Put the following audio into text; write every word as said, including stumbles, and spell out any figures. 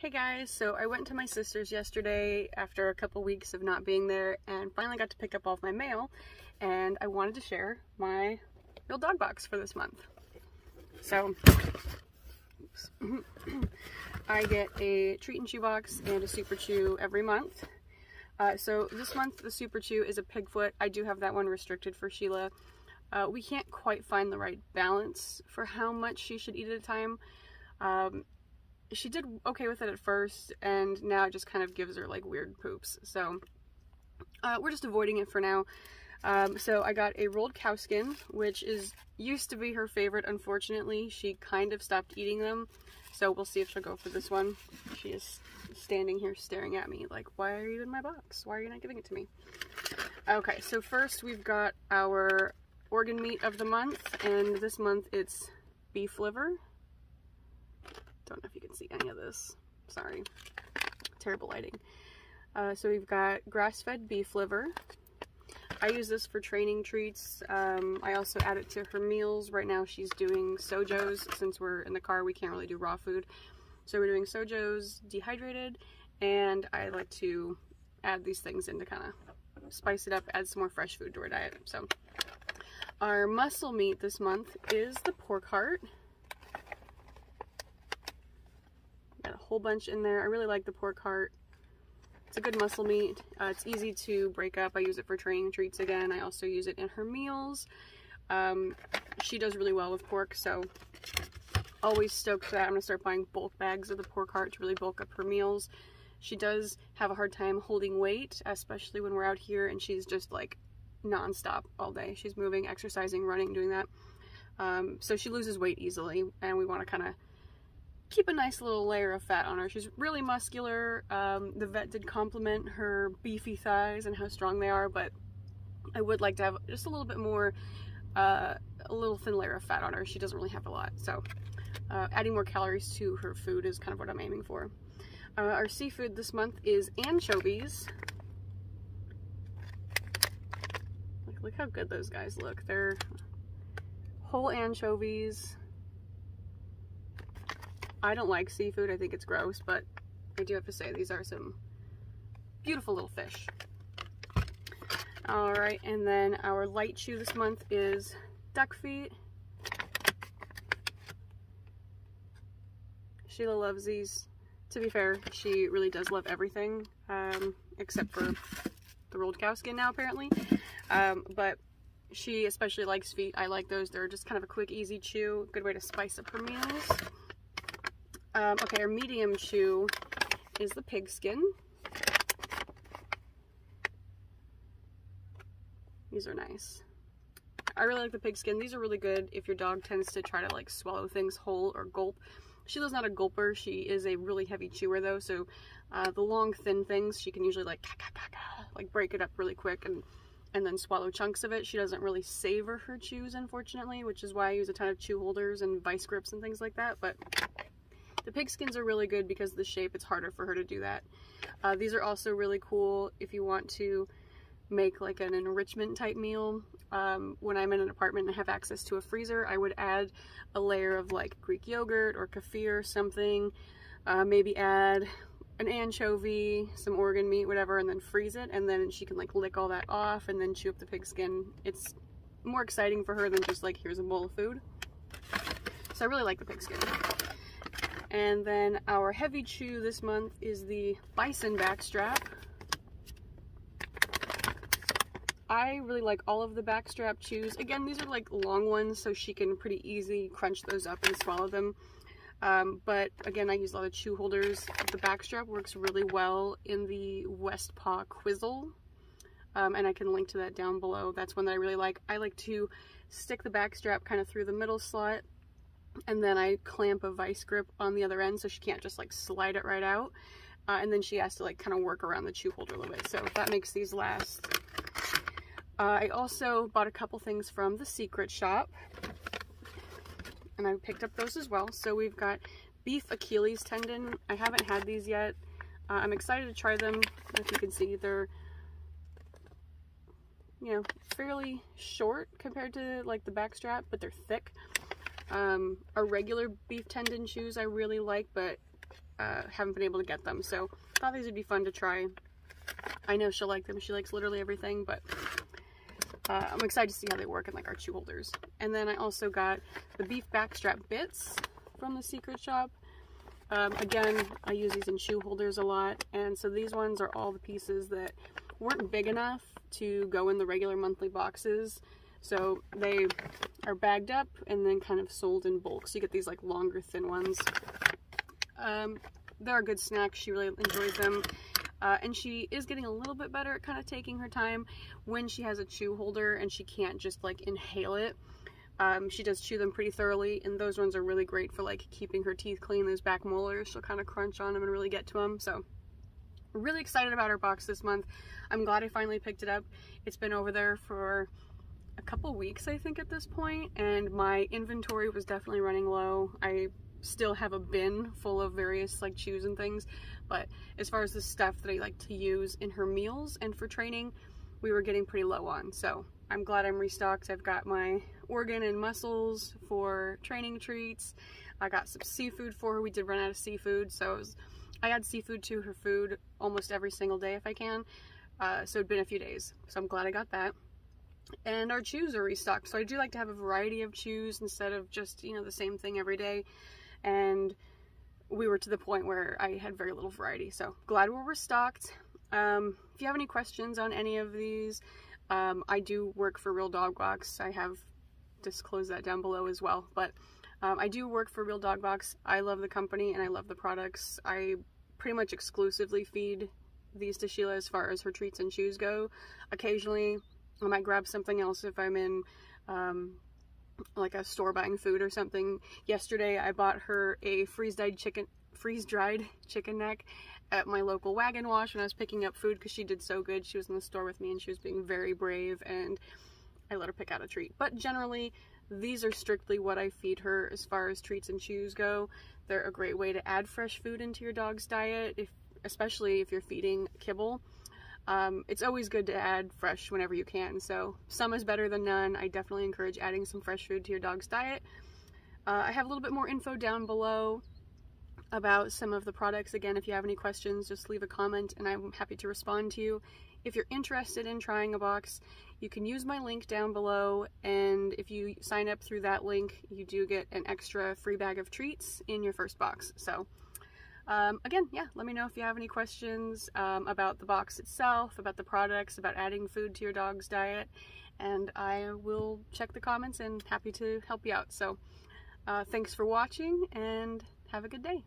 Hey guys, so I went to my sister's yesterday after a couple weeks of not being there and finally got to pick up all of my mail, and I wanted to share my Real Dog Box for this month. So oops. I get a treat and chew box and a super chew every month. Uh, so this month the super chew is a pig foot. I do have that one restricted for Sheila. Uh, we can't quite find the right balance for how much she should eat at a time. Um, She did okay with it at first, and now it just kind of gives her like weird poops. So uh, we're just avoiding it for now. Um, so I got a rolled cow skin, which is used to be her favorite. Unfortunately, she kind of stopped eating them. So we'll see if she'll go for this one. She is standing here staring at me like, why are you in my box? Why are you not giving it to me? Okay, so first we've got our organ meat of the month, and this month it's beef liver. Don't know if you can see any of this. Sorry. Terrible lighting. Uh, so we've got grass-fed beef liver. I use this for training treats. Um, I also add it to her meals. Right now she's doing Sojo's. Since we're in the car, we can't really do raw food. So we're doing Sojo's dehydrated, and I like to add these things in to kind of spice it up, add some more fresh food to her diet. So our muscle meat this month is the pork heart. Got a whole bunch in there. I really like the pork heart. It's a good muscle meat. Uh, it's easy to break up. I use it for training treats again. I also use it in her meals. Um, she does really well with pork, so always stoked for that. I'm going to start buying bulk bags of the pork heart to really bulk up her meals. She does have a hard time holding weight, especially when we're out here and she's just like nonstop all day. She's moving, exercising, running, doing that. Um, so she loses weight easily, and we want to kind of keep a nice little layer of fat on her. She's really muscular. Um, the vet did compliment her beefy thighs and how strong they are, but I would like to have just a little bit more, uh, a little thin layer of fat on her. She doesn't really have a lot, so uh, adding more calories to her food is kind of what I'm aiming for. Uh, our seafood this month is anchovies. Look, look how good those guys look. They're whole anchovies. I don't like seafood, I think it's gross, but I do have to say these are some beautiful little fish. Alright, and then our light chew this month is duck feet. Sheila loves these. To be fair, she really does love everything, um, except for the rolled cow skin now apparently. Um, but she especially likes feet. I like those. They're just kind of a quick, easy chew. Good way to spice up her meals. Um, okay, our medium chew is the pig skin. These are nice. I really like the pig skin. These are really good if your dog tends to try to like swallow things whole or gulp. Sheila's not a gulper. She is a really heavy chewer though, so uh, the long thin things she can usually like ka, ka, ka, ka, like break it up really quick and and then swallow chunks of it. She doesn't really savor her chews, unfortunately, which is why I use a ton of chew holders and vice grips and things like that. But the pig skins are really good because of the shape. It's harder for her to do that. Uh, these are also really cool if you want to make like an enrichment type meal. Um, when I'm in an apartment and have access to a freezer, I would add a layer of like Greek yogurt or kefir or something. Uh, maybe add an anchovy, some organ meat, whatever, and then freeze it. And then she can like lick all that off and then chew up the pig skin. It's more exciting for her than just like, here's a bowl of food. So I really like the pig skin. And then our heavy chew this month is the bison backstrap. I really like all of the backstrap chews. Again, these are like long ones, so she can pretty easily crunch those up and swallow them. Um, but again, I use a lot of chew holders. The backstrap works really well in the Westpaw Quizzle. Um, and I can link to that down below. That's one that I really like. I like to stick the backstrap kind of through the middle slot, and then I clamp a vice grip on the other end so she can't just like slide it right out. Uh, and then she has to like kind of work around the chew holder a little bit. So that makes these last. Uh, I also bought a couple things from the Secret Shop, and I picked up those as well. So we've got beef Achilles tendon. I haven't had these yet. Uh, I'm excited to try them. If you can see, they're, you know, fairly short compared to like the backstrap, but they're thick. Um, our regular beef tendon chews I really like, but uh, haven't been able to get them, so thought these would be fun to try. I know she'll like them. She likes literally everything, but uh, I'm excited to see how they work in like our chew holders. And then I also got the beef backstrap bits from the secret shop. Um, again, I use these in chew holders a lot, and so these ones are all the pieces that weren't big enough to go in the regular monthly boxes, so they are bagged up and then kind of sold in bulk, so you get these like longer thin ones. Um, they're a good snack. She really enjoys them, uh, and she is getting a little bit better at kind of taking her time when she has a chew holder and she can't just like inhale it. Um, she does chew them pretty thoroughly, and those ones are really great for like keeping her teeth clean. Those back molars, she'll kind of crunch on them and really get to them. So really excited about her box this month. I'm glad I finally picked it up. It's been over there for a couple weeks, I think, at this point, and my inventory was definitely running low. I still have a bin full of various like chews and things, but as far as the stuff that I like to use in her meals and for training, we were getting pretty low on. So I'm glad I'm restocked. I've got my organ and mussels for training treats. I got some seafood for her. We did run out of seafood, so it was, I add seafood to her food almost every single day if I can. Uh, so it'd been a few days, so I'm glad I got that. And our chews are restocked, so I do like to have a variety of chews instead of just, you know, the same thing every day. And we were to the point where I had very little variety, so glad we're restocked. Um, if you have any questions on any of these, um, I do work for Real Dog Box. I have disclosed that down below as well, but um, I do work for Real Dog Box. I love the company and I love the products. I pretty much exclusively feed these to Sheila as far as her treats and chews go. Occasionally I might grab something else if I'm in um, like a store buying food or something. Yesterday I bought her a freeze-dried chicken freeze-dried chicken neck at my local wagon wash when I was picking up food, because she did so good. She was in the store with me and she was being very brave, and I let her pick out a treat. But generally these are strictly what I feed her as far as treats and chews go. They're a great way to add fresh food into your dog's diet, if, especially if you're feeding kibble. Um, it's always good to add fresh whenever you can, so some is better than none. I definitely encourage adding some fresh food to your dog's diet. Uh, I have a little bit more info down below about some of the products. Again, if you have any questions, just leave a comment and I'm happy to respond to you. If you're interested in trying a box, you can use my link down below, and if you sign up through that link, you do get an extra free bag of treats in your first box. So um, again, yeah, let me know if you have any questions um, about the box itself, about the products, about adding food to your dog's diet, and I will check the comments and happy to help you out. So uh, thanks for watching and have a good day.